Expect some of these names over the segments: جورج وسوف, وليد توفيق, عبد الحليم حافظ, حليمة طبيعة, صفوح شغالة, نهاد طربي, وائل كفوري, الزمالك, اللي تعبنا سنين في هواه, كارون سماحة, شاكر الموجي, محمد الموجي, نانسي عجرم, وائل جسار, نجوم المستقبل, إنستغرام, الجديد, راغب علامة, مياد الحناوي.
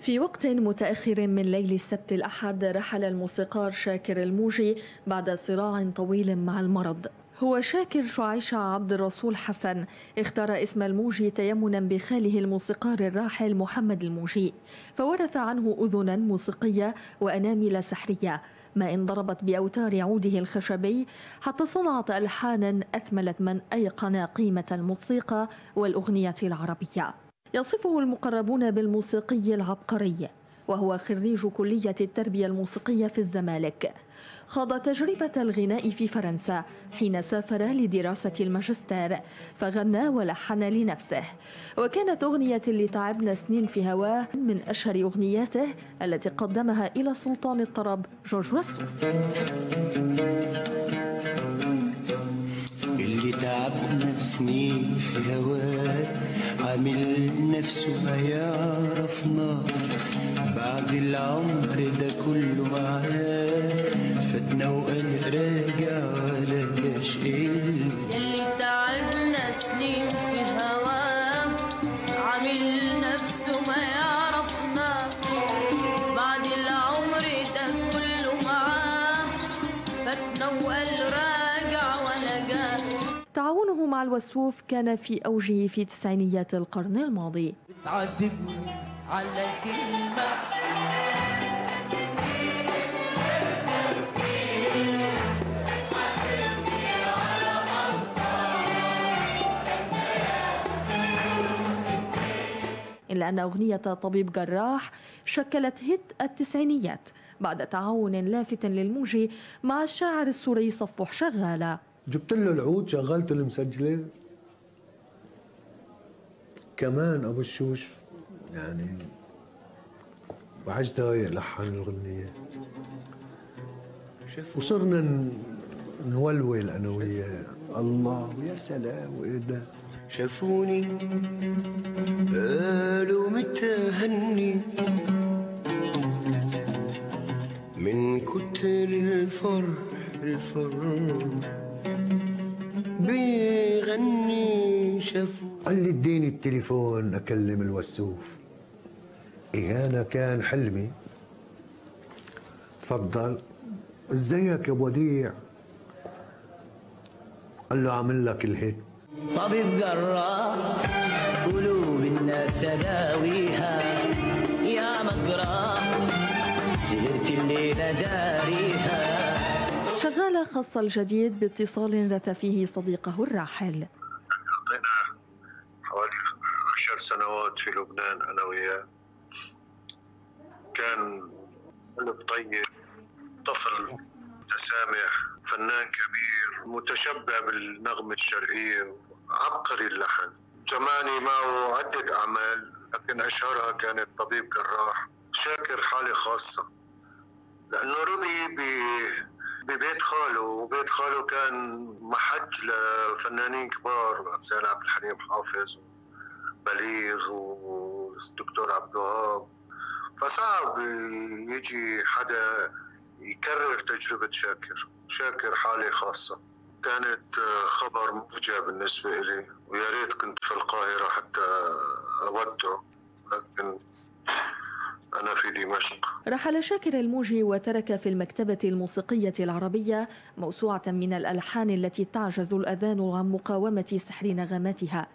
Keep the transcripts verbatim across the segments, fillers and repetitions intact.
في وقت متأخر من ليل السبت الأحد رحل الموسيقار شاكر الموجي بعد صراع طويل مع المرض. هو شاكر شعيشة عبد الرسول حسن اختار اسم الموجي تيمنا بخاله الموسيقار الراحل محمد الموجي، فورث عنه أذنا موسيقية وأنامل سحرية، ما إن ضربت بأوتار عوده الخشبي حتى صنعت ألحانا أثملت من أيقن قيمة الموسيقى والأغنية العربية. يصفه المقربون بالموسيقي العبقري، وهو خريج كلية التربية الموسيقية في الزمالك. خاض تجربة الغناء في فرنسا حين سافر لدراسة الماجستير، فغنى ولحن لنفسه، وكانت أغنية اللي تعبنا سنين في هواه من أشهر أغنياته التي قدمها إلى سلطان الطرب جورج وسوف. اللي تعبنا سنين في هواه عامل نفسه ما يعرفنا، بعد العمر ده كله معاه فاتنا وانا راجع ولاش اللي تعبنا سنين في هواه عامل نفسه ما يعرفنا، بعد العمر ده كله معاه فاتنا وانا راجع ولاش. تعاونه مع الوسوف كان في اوجه في تسعينيات القرن الماضي. تعذبني على كلمة إلا أن أغنية طبيب جراح شكلت هيت التسعينيات بعد تعاون لافت للموجي مع الشاعر السوري صفوح شغالة. جبت له العود شغلت المسجلة كمان أبو الشوش يعني، وعجتها يلحن الغنية وصرنا نولول أنا وياه. الله يا سلام وإيه ده، شافوني قالوا متهني من كتر الفرح الفرح بيغني. شافوا قال لي اديني التليفون اكلم الوسوف. إيه أنا كان حلمي. تفضل. ازيك يا ابو وديع؟ قال له عامل لك الهيت. طبيب جراح قلوب الناس داويها، يا مجراح سهرت الليله داريها. شغالة خص الجديد باتصال رث فيه صديقه الراحل. قضينا حوالي عشر سنوات في لبنان أنا وياه. كان قلب طيب، طفل متسامح، فنان كبير، متشبع بالنغمة الشرقية، عبقري اللحن. زماني معه عدة أعمال لكن أشهرها كانت طبيب جراح. شاكر حالة خاصة لأنه ربي ب ببيت خاله، وبيت خاله كان محج لفنانين كبار زي عبد الحليم حافظ وبليغ والدكتور عبد الوهاب، فصعب يجي حدا يكرر تجربة شاكر. شاكر حالة خاصة، كانت خبر مفجع بالنسبة إلي، ويا ريت كنت في القاهرة حتى أودعه، لكن أنا في دمشق. رحل شاكر الموجي وترك في المكتبة الموسيقية العربية موسوعة من الألحان التي تعجز الأذان عن مقاومة سحر نغماتها.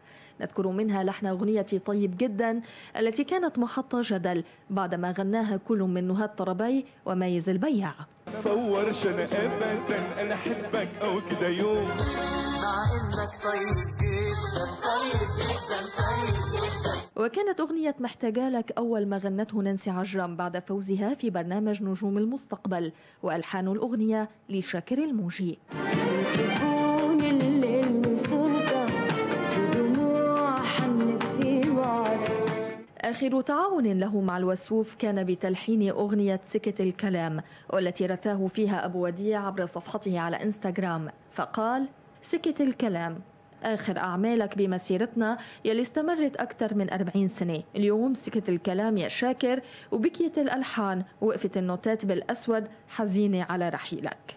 نذكر منها لحن أغنية طيب جدا التي كانت محط جدل بعدما غناها كل من نهاد طربي ومايز البياع. صورش أنا أبدا أنا أحبك أو كده يوم، مع إنك طيب جدا طيب جدا طيب جدا. وكانت أغنية محتاجة لك أول ما غنته نانسي عجرم بعد فوزها في برنامج نجوم المستقبل، وألحان الأغنية لشاكر الموجي. آخر تعاون له مع الوسوف كان بتلحين أغنية سكت الكلام، والتي رثاه فيها أبو وديع عبر صفحته على إنستغرام، فقال: سكت الكلام آخر أعمالك بمسيرتنا يلي استمرت أكثر من أربعين سنة. اليوم سكت الكلام يا شاكر، وبكيت الألحان وقفت النوتات بالأسود حزينة على رحيلك.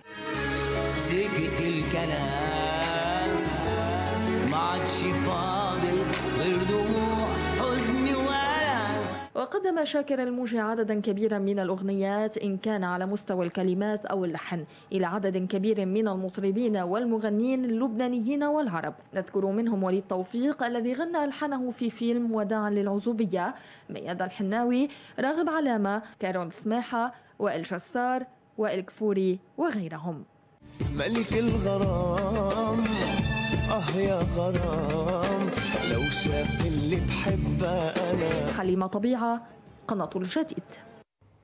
سكت الكلام ما عادش فاضل غير دموع حزن وألم. وقدم شاكر الموجي عددا كبيرا من الأغنيات إن كان على مستوى الكلمات أو اللحن إلى عدد كبير من المطربين والمغنين اللبنانيين والعرب، نذكر منهم وليد توفيق الذي غنى ألحانه في فيلم وداعا للعزوبية، مياد الحناوي، راغب علامة، كارون سماحة، وائل جسار، وائل كفوري وغيرهم. ملك الغرام اه يا غرام لو شاف اللي بحبه انا. حليمة طبيعة، قناة الجديد.